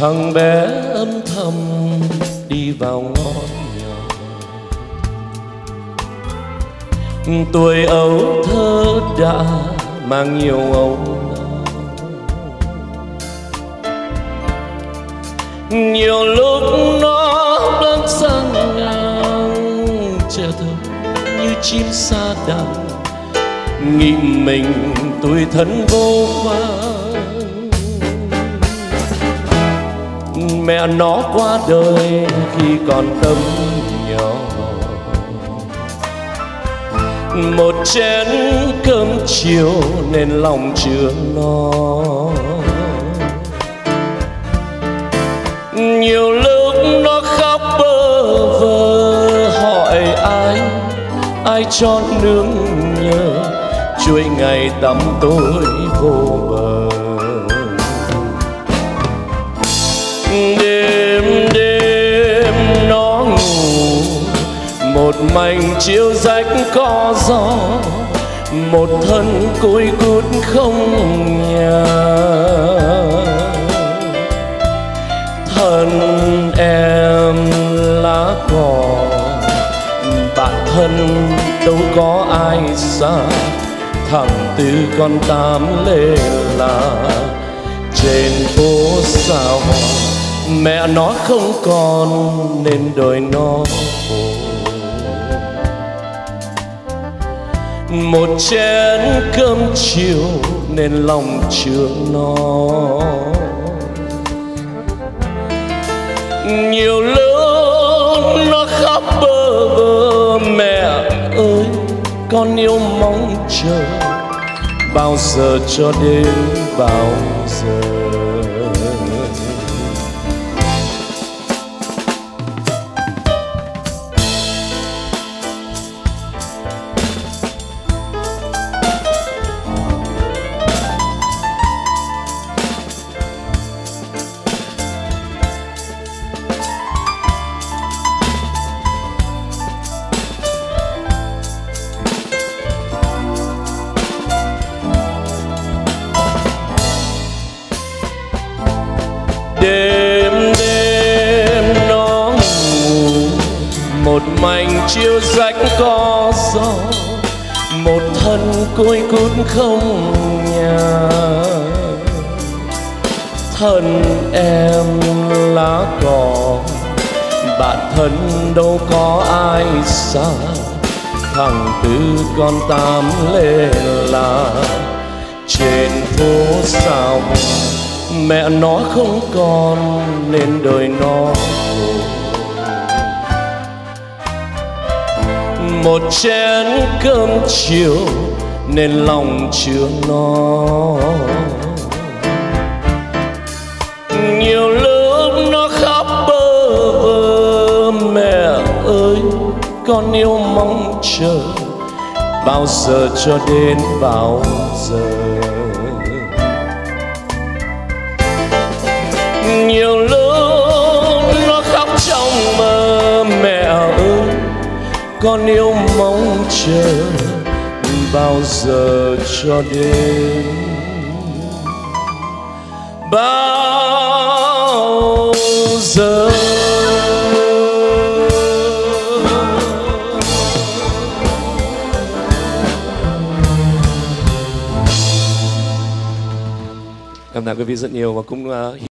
Thằng bé âm thầm đi vào ngõ nhỏ. Tuổi ấu thơ đã mang nhiều âu lo. Nhiều lúc nó băng sang ngang, trẻ thơ như chim sa đàn, nghĩ mình tuổi thân vô khoan. Mẹ nó qua đời khi còn tâm nhỏ, một chén cơm chiều nên lòng chưa no. Nhiều lúc nó khóc bơ vơ, hỏi ai, ai cho nương nhờ chuỗi ngày tắm tối vô bờ. Đêm đêm nó ngủ, một mảnh chiếu rách có gió, một thân côi cút không nhà. Thân em lá cỏ, bạn thân đâu có ai xa, thẳng từ con tám lê là trên phố sao hoa. Mẹ nó không còn nên đời nó khổ. Một chén cơm chiều nên lòng chưa no. Nhiều lúc nó khóc bơ vơ, mẹ ơi con yêu mong chờ, bao giờ cho đến bao giờ. Đêm đêm nó ngủ, một mảnh chiếu rách có gió, một thân côi cút không nhà. Thân em lá cỏ, bạn thân đâu có ai xa, thằng tư con tám lê là trên phố sao. Mẹ nó không còn nên đời nó khổ. Một chén cơm chiều nên lòng chưa no. Nhiều lúc nó khóc bơ vơ, mẹ ơi con yêu mong chờ, bao giờ cho đến bao giờ. Nhiều lúc nó khóc trong mơ, mẹ ơi con yêu mong chờ, bao giờ cho đến bao giờ. Cảm ơn quý vị rất nhiều và cũng